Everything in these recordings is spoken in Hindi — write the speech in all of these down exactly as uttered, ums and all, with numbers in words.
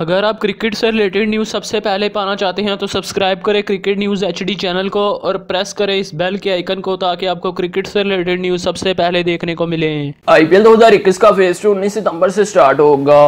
अगर आप क्रिकेट से रिलेटेड न्यूज़ सबसे पहले पाना चाहते हैं तो सब्सक्राइब करें क्रिकेट न्यूज़ एचडी चैनल को और प्रेस करें इस बेल के आइकन को ताकि आपको क्रिकेट से रिलेटेड न्यूज़ सबसे पहले देखने को मिले। आईपीएल दो हज़ार इक्कीस का फेज टू उन्नीस सितंबर से स्टार्ट होगा।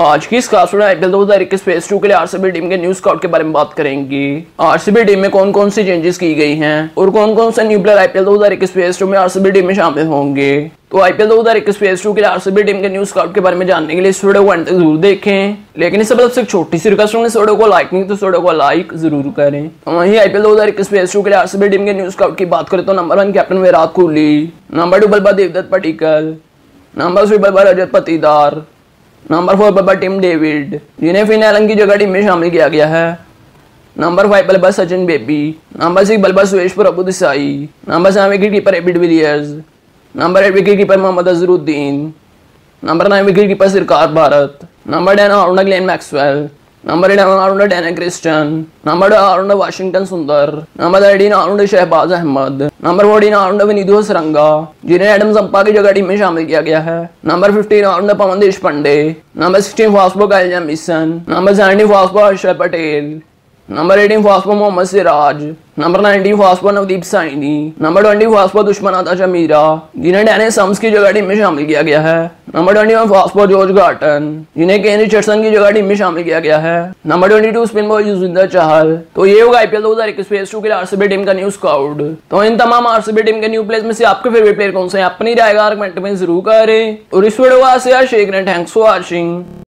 आज की इस खास में आईपीएल दो हज़ार इक्कीस फेज टू के लिए आरसीबी टीम के न्यूज स्काउट के बारे में बात करेंगे। आरसीबी टीम में कौन कौन सी चेंजेस की गई हैं और कौन कौन से न्यू प्लेयर आईपीएल दो हज़ार इक्कीस फेज टू में आरसीबी टीम में शामिल होंगे। तो आईपीएल दो हज़ार इक्कीस फेज टू के लिए आरसीबी टीम के न्यूज स्काउट के बारे में जानने के लिए इस वीडियो को अंत तक जरूर देखें, लेकिन इससे पहले आपसे एक छोटी सी रिक्वेस्ट होगी, इस वीडियो को लाइक नहीं तो इस वीडियो को लाइक जरूर करें। वहीं आईपीएल दो हज़ार इक्कीस फेज टू के लिए आरसीबी टीम के न्यूज स्काउट की बात करें तो number one captain Virat Kohli, number two बल्लेबाज देवदत्त पडिक्कल, नंबर थ्री बल्लेबाज रजत पाटीदार, नंबर फोर बल्लेबाज टीम डेविड जिन्हें फिन की जगह टीम में शामिल किया गया है, नंबर फाइव बल्लेबाज सचिन बेबी, नंबर सिक्स बल्लेबाज Suresh Prabhu Desai, number seven wicket keeper AB de Villiers, number eight wicket keeper Mohammed Azharuddeen, number nine wicket keeper सरकार Bharat, number ten allrounder Glenn Maxwell, number eight allrounder Dan Christian, number two allrounder Washington Sundar, number thirteen allrounder Shahbaz Ahmed, number fourteen allrounder Vineet Hasaranga जिन्हें एडम संपा की जगह टीम में शामिल किया गया है, नंबर फिफ्टीन ऑलराउंडर पवन Deshpande, number sixteen fast bowler Kyle Jamieson, number seventeen fast bowler Harshad Patel, number eighteen fast bowler Mohammed Siraj, number nineteen fast bowler Navdeep Saini, number twenty fast bowler Dushmantha Chameera जिन्हें डैन सम्स की जगह टीम में शामिल किया गया है, number twenty one fast bowler George Garton जिन्हें केन रिचर्डसन की जगह टीम में शामिल किया गया है, number twenty two spin bowler Yuzvendra Chahal. तो ये होगा आईपीएल दो हज़ार इक्कीस फेज टू के लिए आरसीबी टीम का न्यू स्काउट। तो इन तमाम आरसीबी टीम के न्यू प्लेयर्स में से आपके फेवरेट प्लेयर कौन सा है, अपनी राय कमेंट में जरूर करें और इस वीडियो को शेयर करें। Thanks for watching.